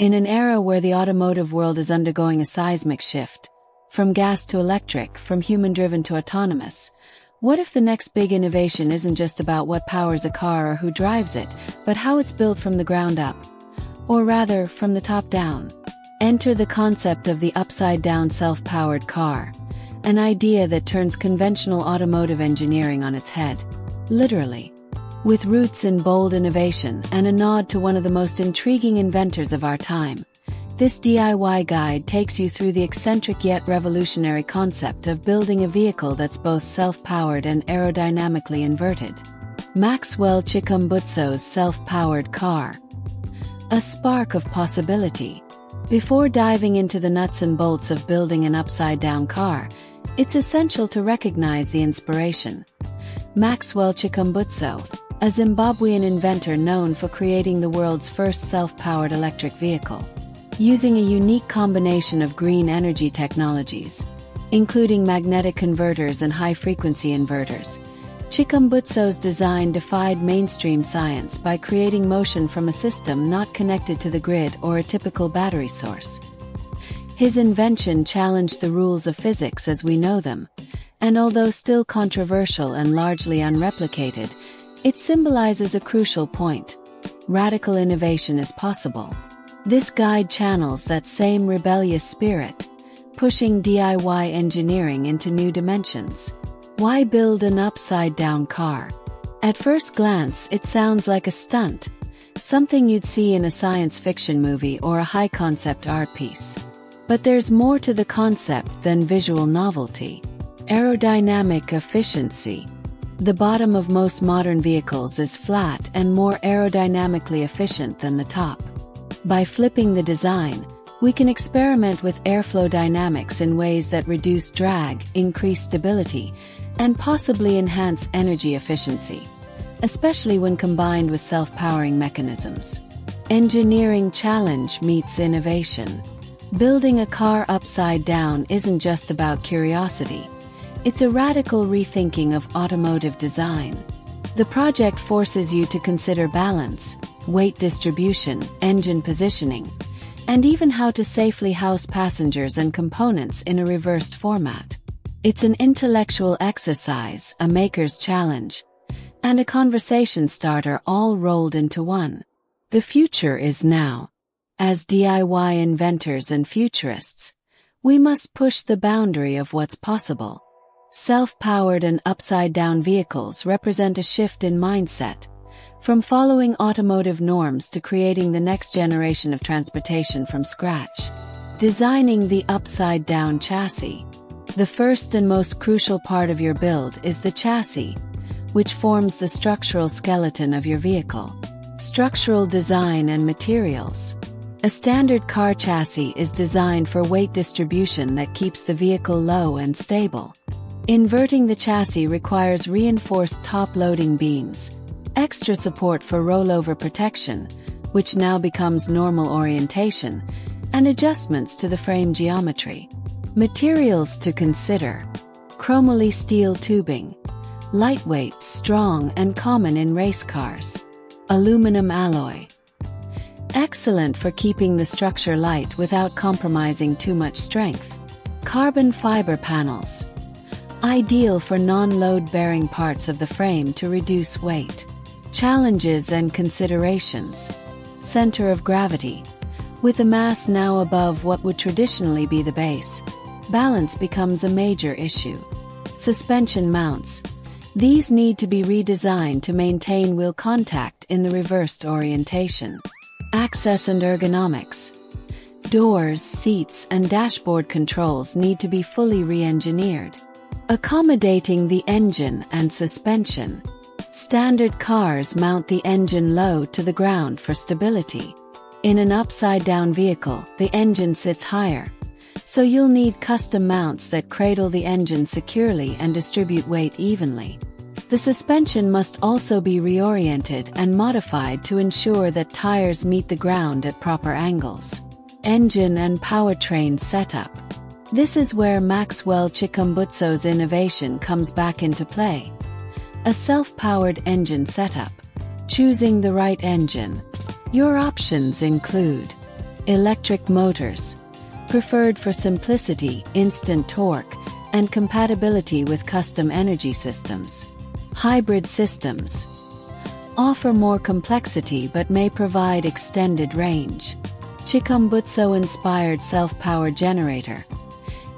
In an era where the automotive world is undergoing a seismic shift, from gas to electric, from human-driven to autonomous, what if the next big innovation isn't just about what powers a car or who drives it, but how it's built from the ground up? Or rather, from the top down. Enter the concept of the upside-down self-powered car, an idea that turns conventional automotive engineering on its head. Literally. With roots in bold innovation and a nod to one of the most intriguing inventors of our time, this DIY guide takes you through the eccentric yet revolutionary concept of building a vehicle that's both self-powered and aerodynamically inverted. Maxwell Chikumbutso's self-powered car. A spark of possibility. Before diving into the nuts and bolts of building an upside-down car, it's essential to recognize the inspiration. Maxwell Chikumbutso, a Zimbabwean inventor known for creating the world's first self-powered electric vehicle, using a unique combination of green energy technologies, including magnetic converters and high-frequency inverters. Chikumbutso's design defied mainstream science by creating motion from a system not connected to the grid or a typical battery source. His invention challenged the rules of physics as we know them, and although still controversial and largely unreplicated, it symbolizes a crucial point. Radical innovation is possible. This guide channels that same rebellious spirit, pushing DIY engineering into new dimensions. Why build an upside-down car? At first glance, it sounds like a stunt, something you'd see in a science fiction movie or a high-concept art piece. But there's more to the concept than visual novelty. Aerodynamic efficiency. The bottom of most modern vehicles is flat and more aerodynamically efficient than the top. By flipping the design, we can experiment with airflow dynamics in ways that reduce drag, increase stability, and possibly enhance energy efficiency, especially when combined with self-powering mechanisms. Engineering challenge meets innovation. Building a car upside down isn't just about curiosity. It's a radical rethinking of automotive design. The project forces you to consider balance, weight distribution, engine positioning, and even how to safely house passengers and components in a reversed format. It's an intellectual exercise, a maker's challenge, and a conversation starter all rolled into one. The future is now. As DIY inventors and futurists, we must push the boundary of what's possible. Self-powered and upside-down vehicles represent a shift in mindset, from following automotive norms to creating the next generation of transportation from scratch. Designing the upside-down chassis. The first and most crucial part of your build is the chassis, which forms the structural skeleton of your vehicle. Structural design and materials. A standard car chassis is designed for weight distribution that keeps the vehicle low and stable. Inverting the chassis requires reinforced top-loading beams, extra support for rollover protection, which now becomes normal orientation, and adjustments to the frame geometry. Materials to consider. Chromoly steel tubing. Lightweight, strong, and common in race cars. Aluminum alloy. Excellent for keeping the structure light without compromising too much strength. Carbon fiber panels. Ideal for non-load-bearing parts of the frame to reduce weight. Challenges and considerations. Center of gravity. With a mass now above what would traditionally be the base, balance becomes a major issue. Suspension mounts. These need to be redesigned to maintain wheel contact in the reversed orientation. Access and ergonomics. Doors, seats, and dashboard controls need to be fully re-engineered, accommodating the engine and suspension. Standard cars mount the engine low to the ground for stability. In an upside-down vehicle, the engine sits higher, so you'll need custom mounts that cradle the engine securely and distribute weight evenly. The suspension must also be reoriented and modified to ensure that tires meet the ground at proper angles. Engine and powertrain setup. This is where Maxwell Chikumbutso's innovation comes back into play. A self-powered engine setup. Choosing the right engine. Your options include electric motors, preferred for simplicity, instant torque, and compatibility with custom energy systems. Hybrid systems offer more complexity but may provide extended range. Chikumbutso-inspired self-power generator.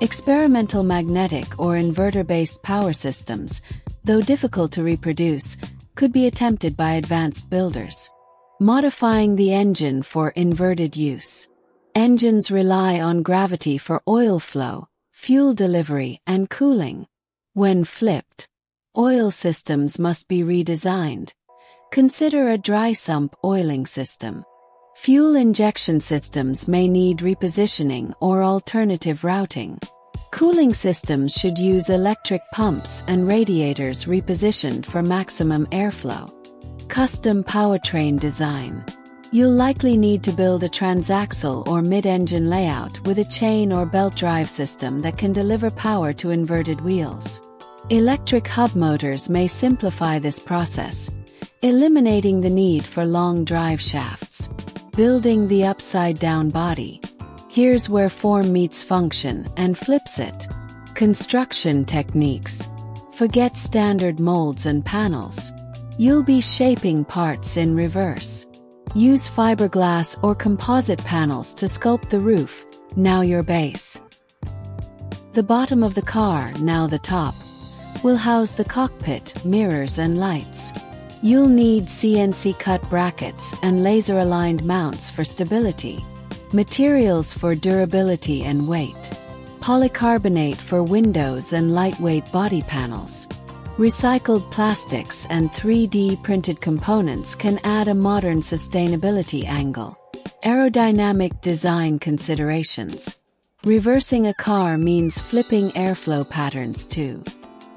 Experimental magnetic or inverter-based power systems, though difficult to reproduce, could be attempted by advanced builders. Modifying the engine for inverted use. Engines rely on gravity for oil flow, fuel delivery, and cooling. When flipped, oil systems must be redesigned. Consider a dry sump oiling system. Fuel injection systems may need repositioning or alternative routing. Cooling systems should use electric pumps and radiators repositioned for maximum airflow. Custom powertrain design. You'll likely need to build a transaxle or mid-engine layout with a chain or belt drive system that can deliver power to inverted wheels. Electric hub motors may simplify this process, eliminating the need for long drive shafts. Building the upside-down body. Here's where form meets function and flips it. Construction techniques. Forget standard molds and panels. You'll be shaping parts in reverse. Use fiberglass or composite panels to sculpt the roof, now your base. The bottom of the car, now the top, will house the cockpit, mirrors and lights. You'll need CNC cut brackets and laser-aligned mounts for stability. Materials for durability and weight. Polycarbonate for windows and lightweight body panels. Recycled plastics and 3D printed components can add a modern sustainability angle. Aerodynamic design considerations. Reversing a car means flipping airflow patterns too.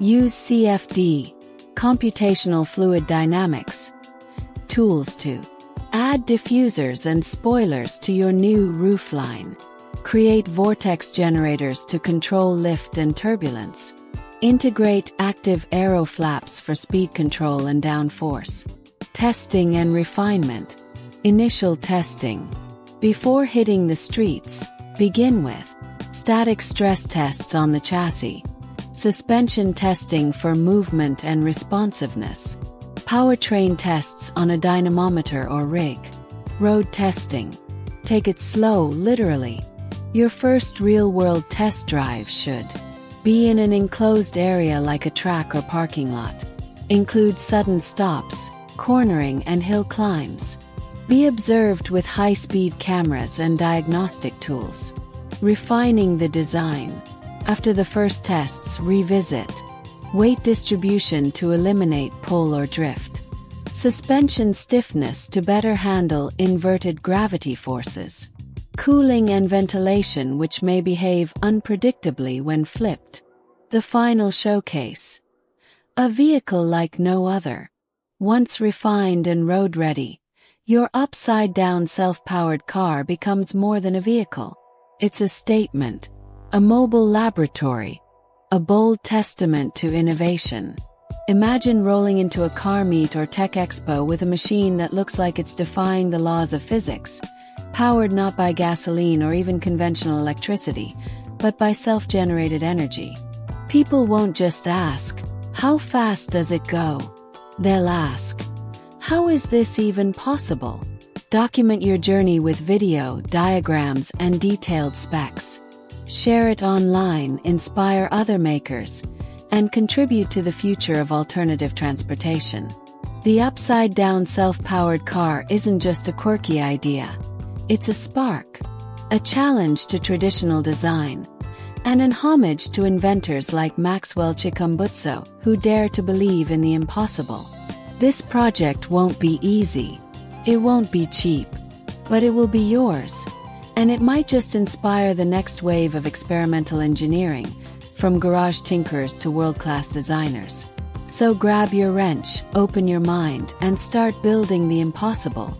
Use CFD, computational fluid dynamics, tools to add diffusers and spoilers to your new roofline. Create vortex generators to control lift and turbulence. Integrate active aero flaps for speed control and downforce. Testing and refinement. Initial testing. Before hitting the streets, begin with static stress tests on the chassis, suspension testing for movement and responsiveness, powertrain tests on a dynamometer or rig, road testing. Take it slow, literally. Your first real-world test drive should be in an enclosed area like a track or parking lot. Include sudden stops, cornering and hill climbs. Be observed with high-speed cameras and diagnostic tools. Refining the design. After the first tests, revisit weight distribution to eliminate pull or drift. Suspension stiffness to better handle inverted gravity forces. Cooling and ventilation, which may behave unpredictably when flipped. The final showcase. A vehicle like no other. Once refined and road-ready, your upside-down self-powered car becomes more than a vehicle. It's a statement, a mobile laboratory, a bold testament to innovation. Imagine rolling into a car meet or tech expo with a machine that looks like it's defying the laws of physics, powered not by gasoline or even conventional electricity, but by self-generated energy. People won't just ask, "How fast does it go?" They'll ask, "How is this even possible?" Document your journey with video, diagrams, and detailed specs. Share it online, inspire other makers, and contribute to the future of alternative transportation. The upside-down self-powered car isn't just a quirky idea. It's a spark, a challenge to traditional design, and an homage to inventors like Maxwell Chikumbutso, who dare to believe in the impossible. This project won't be easy, it won't be cheap, but it will be yours, and it might just inspire the next wave of experimental engineering, from garage tinkerers to world-class designers. So grab your wrench, open your mind, and start building the impossible.